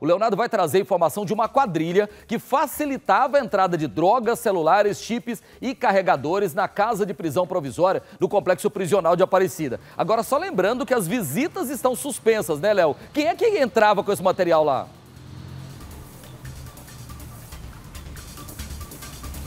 O Leonardo vai trazer informação de uma quadrilha que facilitava a entrada de drogas, celulares, chips e carregadores na casa de prisão provisória do Complexo Prisional de Aparecida. Agora, só lembrando que as visitas estão suspensas, né, Léo? Quem é que entrava com esse material lá?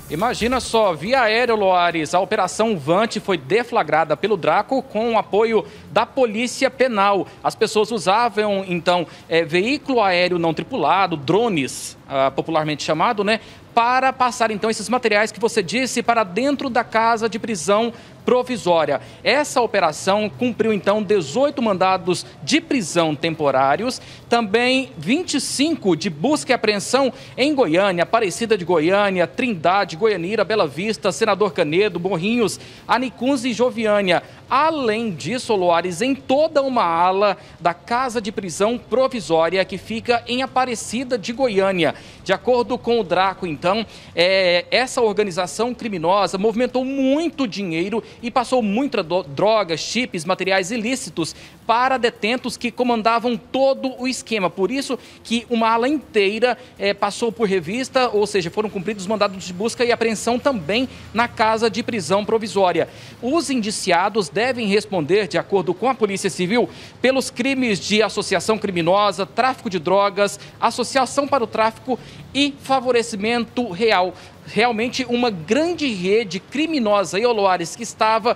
Imagina só, via aéreo, Loares, a Operação Vante foi deflagrada pelo Draco com o apoio da Polícia Penal. As pessoas usavam, então, veículo aéreo não tripulado, drones, popularmente chamado, né? Para passar, então, esses materiais que você disse para dentro da casa de prisão provisória. Essa operação cumpriu, então, 18 mandados de prisão temporários, também 25 de busca e apreensão em Goiânia, Aparecida de Goiânia, Trindade, Goianira, Bela Vista, Senador Canedo, Morrinhos, Anicunzi e Joviania. Além disso, Loares, em toda uma ala da casa de prisão provisória que fica em Aparecida de Goiânia. De acordo com o Draco, então, essa organização criminosa movimentou muito dinheiro e passou muita droga, chips, materiais ilícitos para detentos que comandavam todo o esquema. Por isso que uma ala inteira passou por revista, ou seja, foram cumpridos mandados de busca e apreensão também na casa de prisão provisória. Os indiciados devem responder, de acordo com a Polícia Civil, pelos crimes de associação criminosa, tráfico de drogas, associação para o tráfico e favorecimento real. Realmente uma grande rede criminosa, Loares, que estava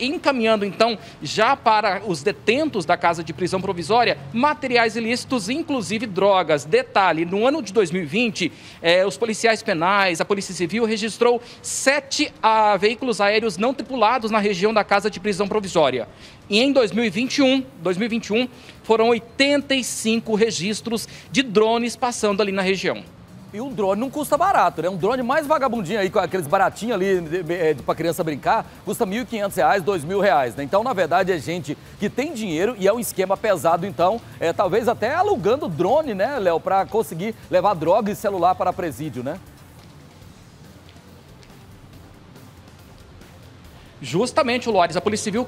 encaminhando, então, já para os detentos da casa de prisão provisória, materiais ilícitos, inclusive drogas. Detalhe, no ano de 2020, os policiais penais, a Polícia Civil registrou 7 veículos aéreos não tripulados na região da casa de prisão provisória. E em 2021, foram 85 registros de drones passando ali na região. E um drone não custa barato, né? Um drone mais vagabundinho aí, com aqueles baratinhos ali pra criança brincar, custa R$ 1.500, R$ 2.000, né? Então, na verdade, é gente que tem dinheiro e é um esquema pesado, então, talvez até alugando drone, né, Léo, pra conseguir levar droga e celular para presídio, né? Justamente, Loares, a Polícia Civil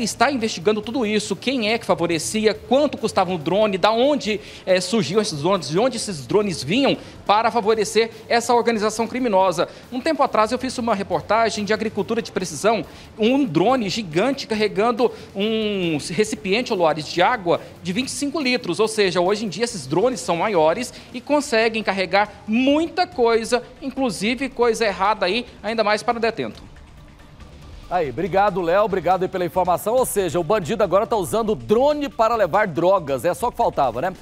está investigando tudo isso, quem é que favorecia, quanto custava o drone, da onde surgiam esses drones, de onde esses drones vinham para favorecer essa organização criminosa. Um tempo atrás eu fiz uma reportagem de agricultura de precisão, um drone gigante carregando um recipiente, Loares, de água de 25 litros, ou seja, hoje em dia esses drones são maiores e conseguem carregar muita coisa, inclusive coisa errada aí, ainda mais para o detento. Aí, obrigado, Léo, obrigado aí pela informação. Ou seja, o bandido agora está usando drone para levar drogas, é só o que faltava, né?